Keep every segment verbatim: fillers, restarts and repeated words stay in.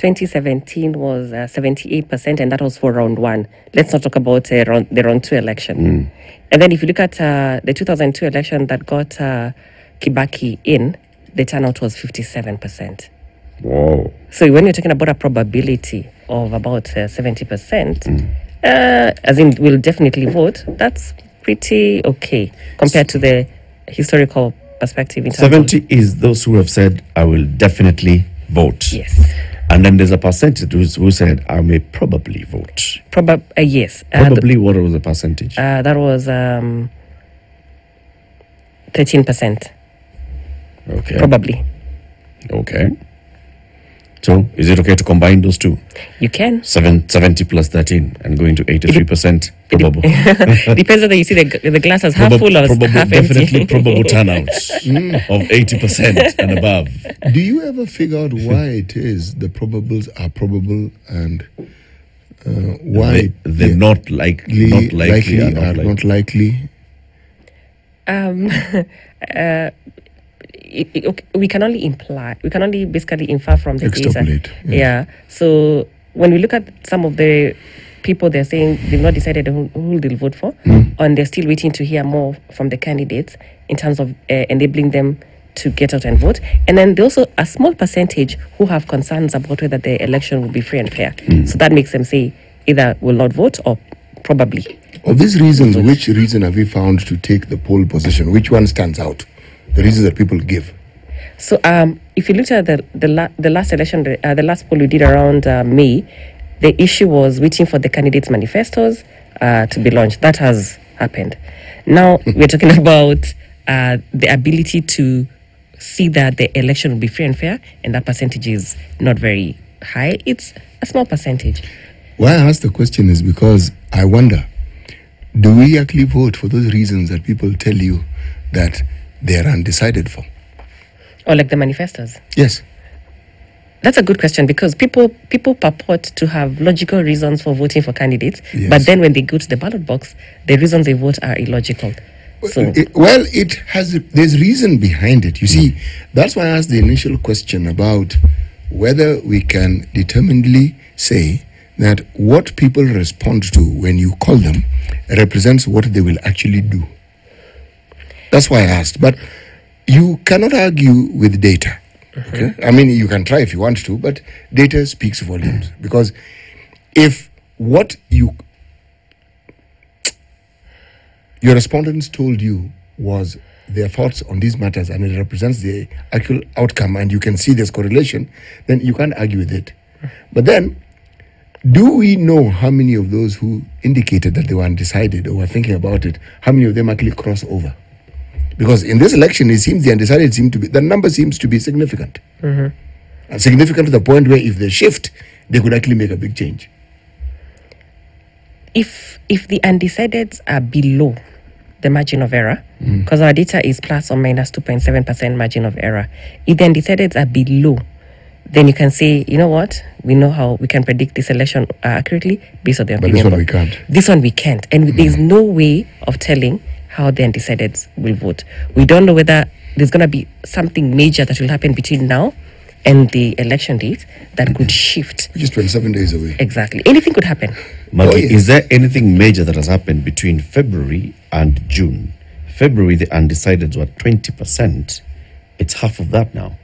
twenty seventeen was uh, seventy-eight percent, and that was for round one. Let's not talk about uh, round, the round two election. Mm. And then if you look at uh, the two thousand two election that got uh, Kibaki in, the turnout was fifty-seven percent. Wow. So when you're talking about a probability of about uh, seventy percent, mm. uh, as in we'll definitely vote, that's pretty okay compared to the historical perspective. In seventy is those who have said, I will definitely vote. Yes. And then there's a percentage who said, I may probably vote. Probab uh, yes. Uh, probably, what was the percentage? Uh, that was um, thirteen percent. Okay. Probably. Okay. So, is it okay to combine those two? You can. Seven, seventy plus thirteen and going to eighty-three percent probable. Depends whether you see the, the glass as half full or probable, half empty. Definitely probable turnout of eighty percent and above. Do you ever figure out why it is the probables are probable and uh, why they, they're yeah, not, like, not likely, likely are not, are not likely? Um... uh, It, it, okay, we can only imply, we can only basically infer from the Extrapolate, data. Yes. Yeah. So when we look at some of the people, they're saying they've not decided who, who they'll vote for, mm. and they're still waiting to hear more from the candidates in terms of uh, enabling them to get out and vote. And then there's also a small percentage who have concerns about whether the election will be free and fair. Mm. So that makes them say either will not vote or probably. Of these reasons, vote. Which reason have you found to take the pole position? Which one stands out? The reasons that people give. So, um, if you look at the the, la the last election, uh, the last poll we did around uh, May, the issue was waiting for the candidates' manifestos uh, to be launched. That has happened. Now we're talking about uh, the ability to see that the election will be free and fair, and that percentage is not very high. It's a small percentage. Why I ask the question is because I wonder: do we actually vote for those reasons that people tell you that they are undecided for? Or like the manifestos? Yes. That's a good question, because people people purport to have logical reasons for voting for candidates, yes. but then when they go to the ballot box, the reasons they vote are illogical. So it, well, it has there's reason behind it. You see, that's why I asked the initial question about whether we can determinedly say that what people respond to when you call them represents what they will actually do. That's why I asked. But you cannot argue with data. Mm-hmm. Okay? I mean, you can try if you want to, but data speaks volumes. Mm. Because if what you your respondents told you was their thoughts on these matters and it represents the actual outcome and you can see there's correlation, then you can't argue with it. But then, do we know how many of those who indicated that they were undecided or were thinking about it, how many of them actually cross over? Because in this election, it seems the undecided seem to be, the number seems to be significant. Mm-hmm. And significant to the point where if they shift, they could actually make a big change. If if the undecideds are below the margin of error, because mm. our data is plus or minus two point seven percent margin of error, if the undecideds are below, then you can say, you know what, we know how we can predict this election accurately based on the opinion. But this one we can't. This one we can't. And mm. there's no way of telling how the undecideds will vote. We don't know whether there's going to be something major that will happen between now and the election date that mm-hmm. could shift. Which is twenty-seven days away. Exactly. Anything could happen. Maggie, oh, yes. Is there anything major that has happened between February and June? February, the undecideds were twenty percent. It's half of that now.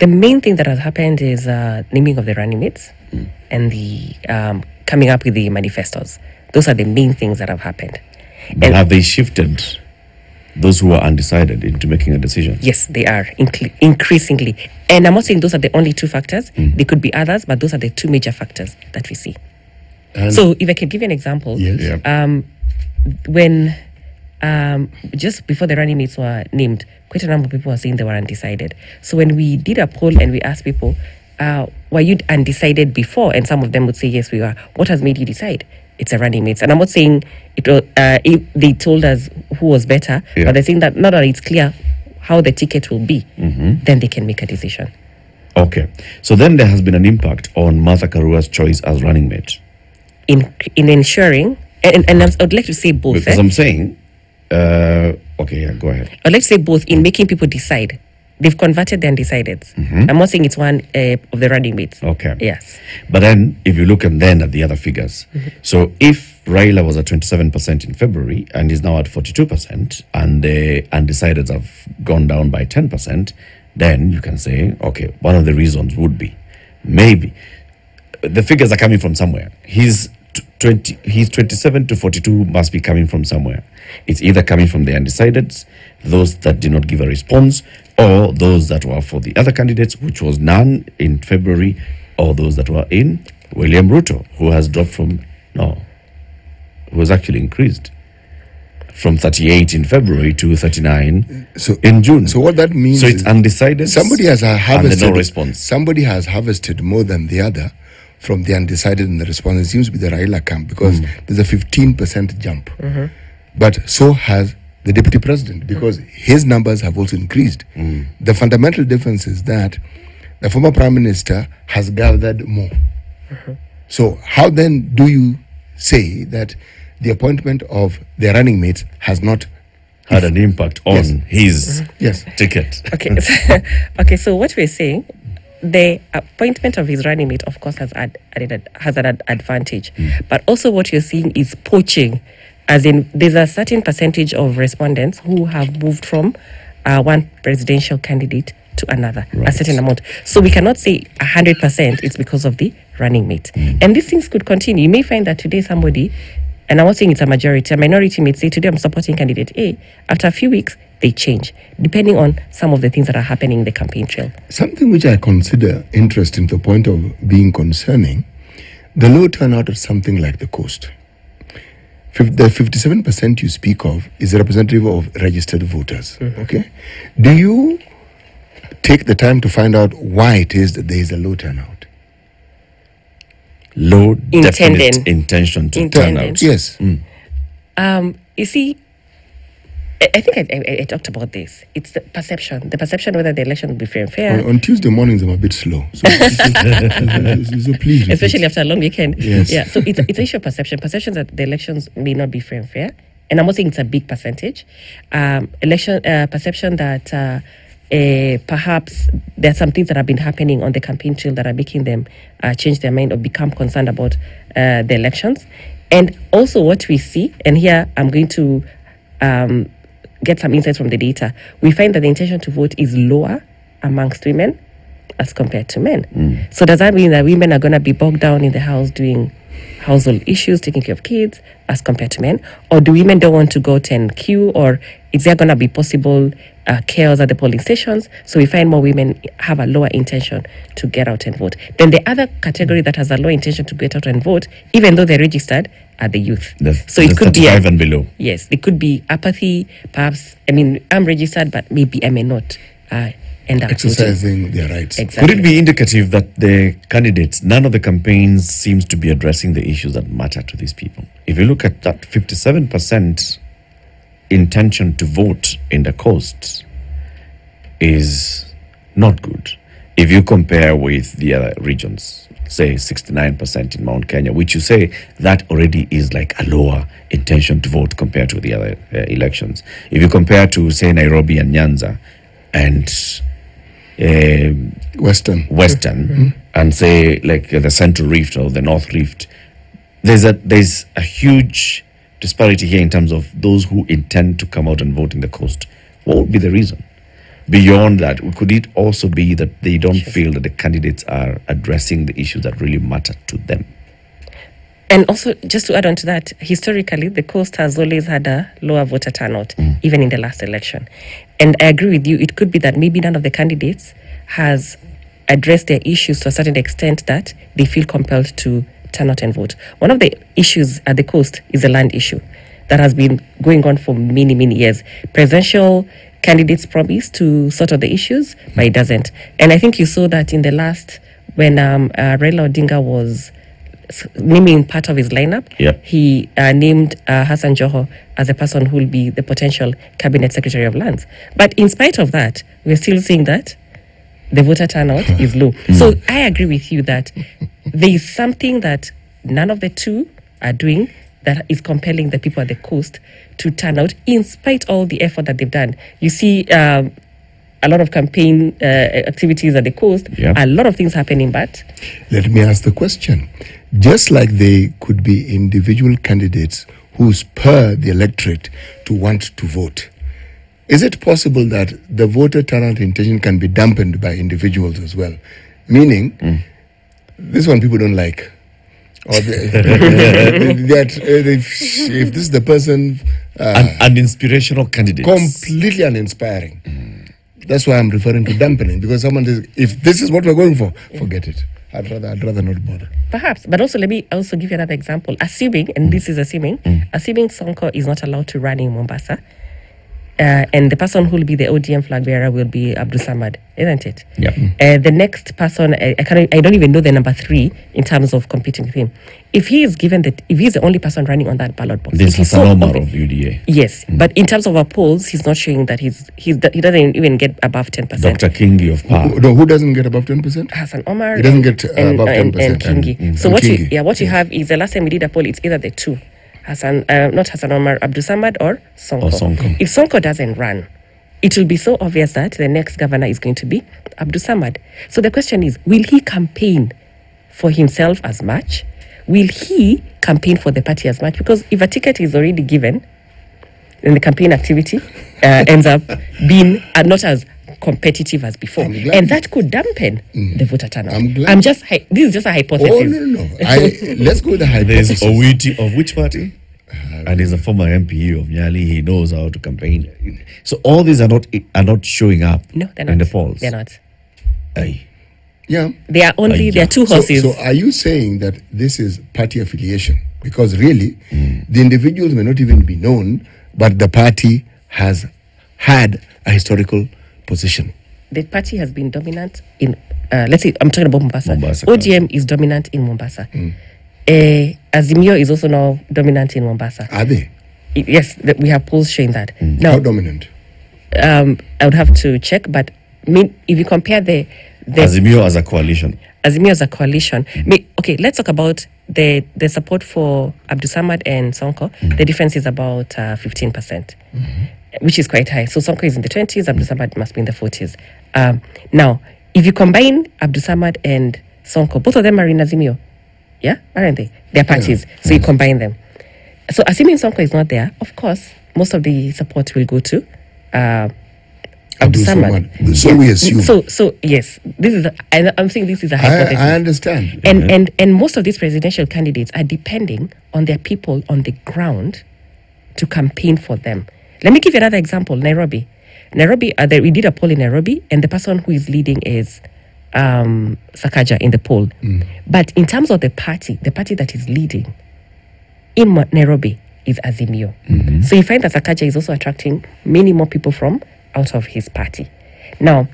The main thing that has happened is uh, naming of the running mates mm. and the um, coming up with the manifestos. Those are the main things that have happened. But and have they shifted those who are undecided into making a decision? Yes, they are, increasingly. And I'm not saying those are the only two factors. Mm. There could be others, but those are the two major factors that we see. And so if I can give you an example, yes. yeah. um, when um, just before the running mates were named, quite a number of people were saying they were undecided. So when we did a poll and we asked people, uh, were you undecided before? And some of them would say, yes, we were. What has made you decide? It's a running mates. And I'm not saying it, uh, it, they told us who was better, yeah. but I think that now that it's clear how the ticket will be, mm-hmm. then they can make a decision. Okay. So then there has been an impact on Martha Karua's choice as running mate. In in ensuring, and, and I'd like to say both. Because eh? I'm saying, uh, okay, yeah, go ahead. I'd like to say both in making people decide They've converted the undecideds. Mm-hmm. I'm not saying it's one uh, of the running mates. Okay. Yes. But then, if you look and then at the other figures, mm-hmm. so if Raila was at twenty-seven percent in February and is now at forty-two percent, and the undecideds have gone down by ten percent, then you can say, okay, one of the reasons would be, maybe, the figures are coming from somewhere. He's twenty. He's twenty-seven to forty-two must be coming from somewhere. It's either coming from the undecideds, those that did not give a response, or those that were for the other candidates, which was none in February, or those that were in William Ruto, who has dropped from, no, who has actually increased from thirty-eight in February to thirty-nine so, in June. So what that means, so it's undecided. Somebody has harvested, and no response. Somebody has harvested more than the other from the undecided and the response. It seems to be the Raila camp, because mm. there's a fifteen percent jump. Mm-hmm. But so has the deputy president, because his numbers have also increased. Mm. The fundamental difference is that the former prime minister has gathered more. Mm-hmm. So how then do you say that the appointment of their running mates has not had an impact on yes. his mm-hmm. yes. ticket? Okay. So, okay, so what we're saying, the appointment of his running mate, of course, has, ad added, has an ad advantage. Mm. But also what you're seeing is poaching, as in there's a certain percentage of respondents who have moved from uh, one presidential candidate to another, right. a certain amount. So we cannot say one hundred percent it's because of the running mate. Mm. And these things could continue. You may find that today somebody, and I'm not saying it's a majority, a minority may say, today I'm supporting candidate A. After a few weeks, they change, depending on some of the things that are happening in the campaign trail. Something which I consider interesting to the point of being concerning, the low turnout of something like the coast. The fifty-seven percent you speak of is representative of registered voters, mm-hmm. okay? Do you take the time to find out why it is that there is a low turnout? Low definite intention to turn out. Yes. Mm. Um, you see, I think I, I, I talked about this. It's the perception. The perception whether the election will be fair and fair. On, on Tuesday mornings, I'm a bit slow. So, so, so, so please. Especially after a long weekend. Yes. Yeah, so it's, it's an issue of perception. Perception that the elections may not be fair and fair. And I'm not saying it's a big percentage. Um, election uh, perception that uh, uh, perhaps there are some things that have been happening on the campaign trail that are making them uh, change their mind or become concerned about uh, the elections. And also what we see, and here I'm going to... Um, get some insights from the data, we find that the intention to vote is lower amongst women as compared to men. Mm. So does that mean that women are going to be bogged down in the house doing household issues, taking care of kids, as compared to men? Or do women don't want to go to and queue, or is there going to be possible uh, chaos at the polling stations? So we find more women have a lower intention to get out and vote. Then the other category that has a lower intention to get out and vote, even though they're registered, are the youth. That's, so it could be five and below. Yes, it could be apathy, perhaps. I mean, I'm registered, but maybe I may not uh, end up exercising voting. Their rights. Exactly. Could it be indicative that the candidates, none of the campaigns seems to be addressing the issues that matter to these people? If you look at that fifty-seven percent intention to vote in the coast is not good. If you compare with the other regions, say sixty-nine percent in Mount Kenya, which you say that already is like a lower intention to vote compared to the other uh, elections. If you compare to, say, Nairobi and Nyanza and uh, Western, Western, mm-hmm. and say like the Central Rift or the North Rift, there's a, there's a huge disparity here in terms of those who intend to come out and vote in the coast. What would be the reason? Beyond that, could it also be that they don't feel that the candidates are addressing the issues that really matter to them? And also, just to add on to that, historically, the coast has always had a lower voter turnout, mm. even in the last election. And I agree with you, it could be that maybe none of the candidates has addressed their issues to a certain extent that they feel compelled to turn out and vote. One of the issues at the coast is the land issue that has been going on for many, many years. Presidential candidates promise to sort out the issues, but it doesn't. And I think you saw that in the last, when um, uh, Raila Odinga was naming part of his lineup, yep. he uh, named uh, Hassan Joho as a person who will be the potential cabinet secretary of lands. But in spite of that, we're still seeing that the voter turnout is low. Mm. So I agree with you that there is something that none of the two are doing that is compelling the people at the coast to turn out in spite of all the effort that they've done. You see, um, a lot of campaign uh, activities at the coast, yeah. a lot of things happening, but... Let me ask the question. Just like they could be individual candidates who spur the electorate to want to vote, is it possible that the voter turnout intention can be dampened by individuals as well? Meaning, mm. this one people don't like. Or they, that if, if this is the person... Uh, an, an inspirational candidate. Completely uninspiring. Mm. That's why I'm referring to dampening, because someone says, if this is what we're going for, yeah. forget it. I'd rather, I'd rather not bother. Perhaps, but also let me also give you another example. Assuming, and mm. this is assuming, mm. assuming Sonko is not allowed to run in Mombasa, Uh, and the person who will be the O D M flag bearer will be Abdulswamad, isn't it? Yeah. Uh, the next person, I, I, can't, I don't even know the number three in terms of competing with him. If he is given that, if he is the only person running on that ballot box, this is Hassan Omar of U D A. Yes, mm. but in terms of our polls, he's not showing that he's he's he doesn't even get above ten percent. Doctor Kingi of Power. Who, no, who doesn't get above ten percent? Hassan Omar. He doesn't get uh, and, above ten percent. And, and Kingi. And, mm. So and what Kingi. you yeah what you yeah. have is the last time we did a poll, it's either the two. Hassan, uh, not Hassan Omar, Abdulswamad or Sonko. or Sonko. If Sonko doesn't run, it will be so obvious that the next governor is going to be Abdulswamad. So the question is, will he campaign for himself as much? Will he campaign for the party as much? Because if a ticket is already given, then the campaign activity uh, ends up being uh, not as competitive as before, and that could dampen mm. the voter turnout. I'm, I'm just hi this is just a hypothesis. Oh no no! no. I, let's go with the hypothesis. There's Owiti of which party? Uh, and he's a former M P of Nyali. He knows how to campaign. So all these are not are not showing up. No, they're not in the polls. They're not. Aye. Yeah. They are only Aye. There are two horses. So, so are you saying that this is party affiliation? Because really, mm. the individuals may not even be known, but the party has had a historical position. The party has been dominant in, uh, let's say, I'm talking about Mombasa. Mombasa O D M is dominant in Mombasa. Mm. Uh, Azimio is also now dominant in Mombasa. Are they? It, yes, th we have polls showing that. Mm. Now, how dominant? Um, I would have to check, but mean, if you compare the, the... Azimio as a coalition. Azimio as a coalition. Mm. May, okay, let's talk about the, the support for Abdulswamad and Sonko. Mm. The difference is about uh, fifteen percent. Mm-hmm. Which is quite high. So Sonko is in the twenties, Abdulswamad must be in the forties. Um, now, if you combine Abdulswamad and Sonko, both of them are in Azimio. Yeah, aren't they? They're parties. Yeah. So you combine them. So assuming Sonko is not there, of course, most of the support will go to uh, Abdulswamad. So yes. we assume. So, so yes, this is. A, I'm saying this is a hypothesis. I, I understand. And yeah. and and most of these presidential candidates are depending on their people on the ground to campaign for them. Let me give you another example. Nairobi, Nairobi. Uh, there, we did a poll in Nairobi, and the person who is leading is um, Sakaja in the poll. Mm. But in terms of the party, the party that is leading in Nairobi is Azimio. Mm-hmm. So you find that Sakaja is also attracting many more people from out of his party. Now,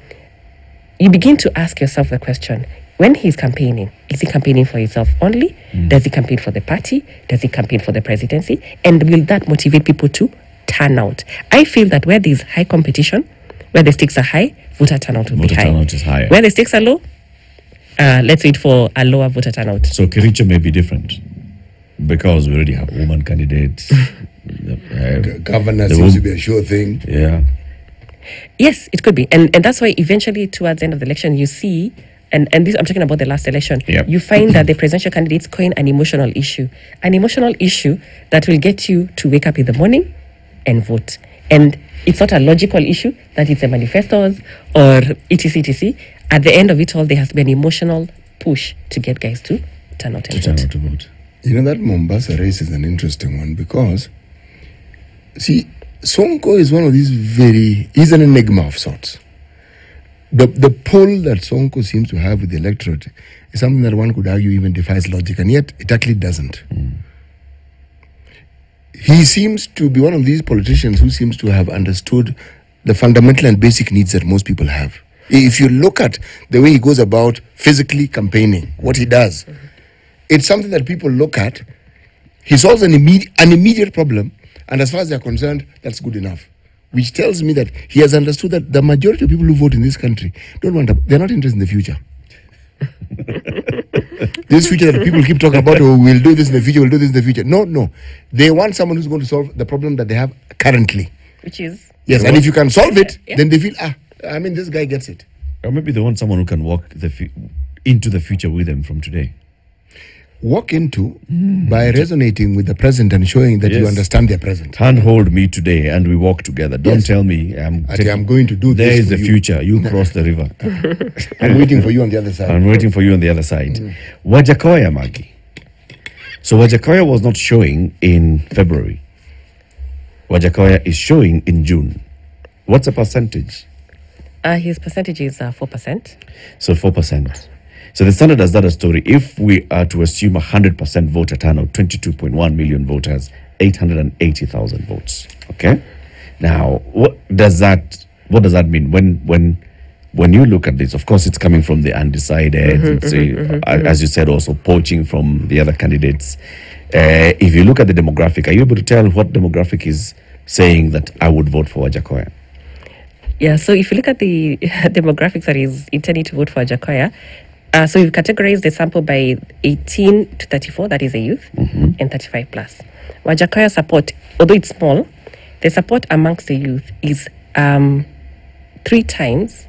you begin to ask yourself the question: when he's campaigning, is he campaigning for himself only? Mm. Does he campaign for the party? Does he campaign for the presidency? And will that motivate people to turnout? I feel that where there is high competition, where the stakes are high, voter turnout will voter be high. Turnout is higher. Where the stakes are low, uh, let's wait for a lower voter turnout. So Kericho may be different because we already have women candidates. the, uh, Governor seems woman. to be a sure thing. Yeah. Yes, it could be, and and that's why eventually towards the end of the election you see. And, and this, I'm talking about the last election, yep. you find that the presidential candidates coin an emotional issue. An emotional issue that will get you to wake up in the morning and vote. And it's not a logical issue that it's a manifestos or etc, et cetera. At the end of it all, there has to be an emotional push to get guys to turn out and to vote. Turn out to vote. You know, that Mombasa race is an interesting one because, see, Sonko is one of these very, he's an enigma of sorts. The, the pull that Sonko seems to have with the electorate is something that one could argue even defies logic, and yet it actually doesn't. Mm. He seems to be one of these politicians who seems to have understood the fundamental and basic needs that most people have. If you look at the way he goes about physically campaigning, what he does, it's something that people look at. He solves an immediate, an immediate problem, and as far as they're concerned, that's good enough. Which tells me that he has understood that the majority of people who vote in this country don't want to, they're not interested in the future. This future that people keep talking about, oh, we'll do this in the future, we'll do this in the future. No, no. They want someone who's going to solve the problem that they have currently. Which is? Yes, and if you can solve it, yeah. then they feel, ah, I mean, this guy gets it. Or maybe they want someone who can walk the fu into the future with them from today. Walk into mm. by resonating with the present and showing that yes. you understand their present. Handhold me today and we walk together. Don't yes. tell me I'm, taking, I'm going to do there this. There is the you. future. You cross the river. I'm waiting for you on the other side. I'm waiting for you on the other side. Mm. Wajackoyah, Maggie. So Wajackoyah was not showing in February. Wajackoyah is showing in June. What's the percentage? Uh, his percentage is uh, four percent. So four percent. So the Standard does that a story. If we are to assume one hundred percent voter turnout, twenty-two point one million voters, eight hundred eighty thousand votes. Okay. Now, what does that what does that mean? When when when you look at this, of course, it's coming from the undecided, mm-hmm, and say, mm-hmm, mm-hmm. as you said, also poaching from the other candidates. Uh, if you look at the demographic, are you able to tell what demographic is saying that I would vote for Wajackoyah? Yeah. So if you look at the demographics that is intended to vote for Wajackoyah. Uh, so we've categorized the sample by eighteen to thirty-four, that is a youth, mm-hmm. and thirty-five plus. Wajackoyah support, although it's small, the support amongst the youth is um, three times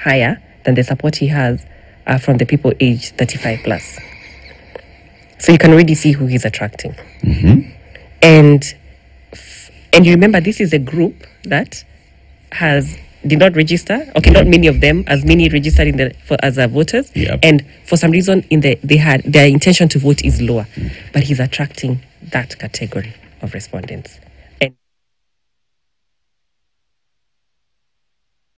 higher than the support he has uh, from the people aged thirty-five plus. So you can already see who he's attracting. Mm-hmm. And and you remember, this is a group that has... did not register. Okay, not many of them. As many registered in the for, as uh, voters, yep. and for some reason, in the they had their intention to vote is lower, mm. but he's attracting that category of respondents.